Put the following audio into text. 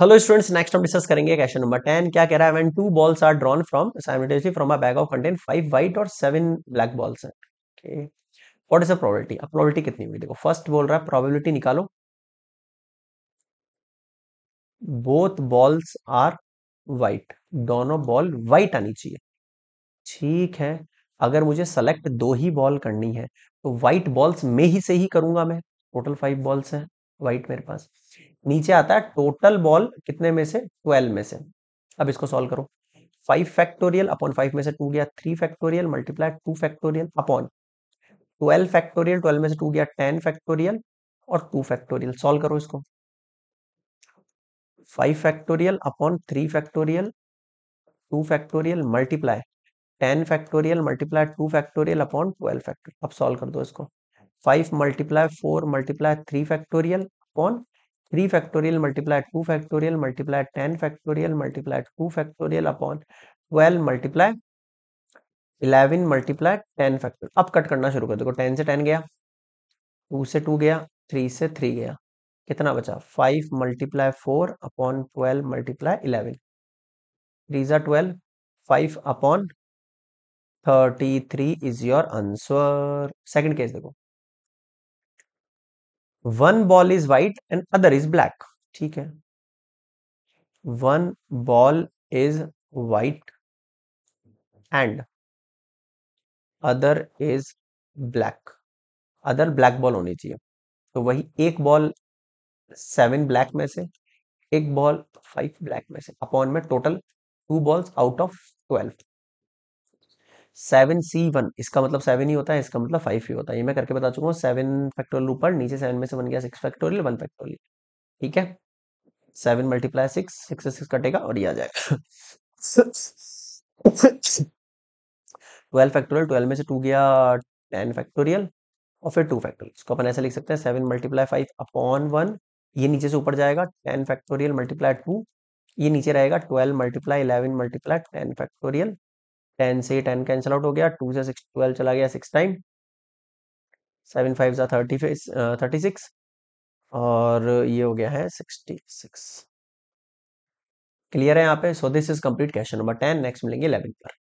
Hello students, next हम discuss करेंगे question number 10। क्या कह रहा है? When two balls are drawn from simultaneously from a bag of contain 5 white और 7 ब्लैक बॉल्स हैं। Okay, what is the probability? अब प्रोबेबिलिटी कितनी हुई? देखो, फर्स्ट बोल रहा है प्रोबेबिलिटी निकालो, बोथ बॉल्स आर व्हाइट, दोनों बॉल व्हाइट आनी चाहिए। ठीक है, अगर मुझे सेलेक्ट दो ही बॉल करनी है तो व्हाइट बॉल्स में ही से ही करूंगा मैं। टोटल 5 बॉल्स हैं व्हाइट मेरे पास। नीचे आता है टोटल बॉल कितने में से? 12 में से। अब इसको सॉल्व करो, 5 फैक्टोरियल अपॉन 5 में से 2 गया 3 factorial multiply 2 factorial upon 12 factorial, 12 में से 2 गया 10 फैक्टोरियल और 2 फैक्टोरियल। सॉल्व करो इसको, 5 factorial upon 3 factorial 2 factorial multiply 10 factorial multiply 2 factorial upon 12 factorial. अब सॉल्व कर दो इसको, 5 multiply 4 multiply 3 factorial upon 3 factorial multiply 2 factorial multiply 10 factorial multiply 2 factorial upon 12 multiply 11 multiply 10 factorial. अब कट करना शुरू कर दो। 10 से 10 गया, 2 से 2 गया, 3 से 3 गया, कितना बचा? 5 multiply 4 upon 12 multiply 11, 3 = 12, 5 upon 33 is your answer. Second case देखो, 1 ball is white and other is black. ठीक है, 1 ball is white and other is black. Other black ball होनी चाहिए, तो वही 1 बॉल 7 ब्लैक में से, 1 बॉल 5 ब्लैक में से, अपॉन में total 2 balls out of 12। 7C1, इसका मतलब 7 ही होता है, इसका मतलब 5 ही होता है। ये मैं करके बता चुका हूँ, 7 फैक्टोरियल ऊपर, नीचे 7 में से बन गया 6 फैक्टोरियल 1 फैक्टोरियल। ठीक है, 7 मल्टीप्लाई 6, 6 से 6 कटेगा और ये आ जाएगा 12 फैक्टोरियल, 12 में से 2 गया 10 फैक्टोरियल और फिर 2 फैक्टोरियल। इसको अपन ऐसे लिख सकते हैं, 7 मल्टीप्लाई 5 अपॉन 1, ये नीचे से ऊपर जाएगा, 10 फैक्टोरियल मल्टीप्लाई 2, ये नीचे रहेगा 12 मल्टीप्लाई 11 मल्टीप्लाई 10 फैक्टोरियल। 10 से 10 कैंसिल आउट हो गया, 2 से 6 12 चला गया 6 टाइम, 7 5 36 और ये हो गया है 66। क्लियर है यहाँ पे? So this is complete question number 10। Next मिलेंगे 11 पर।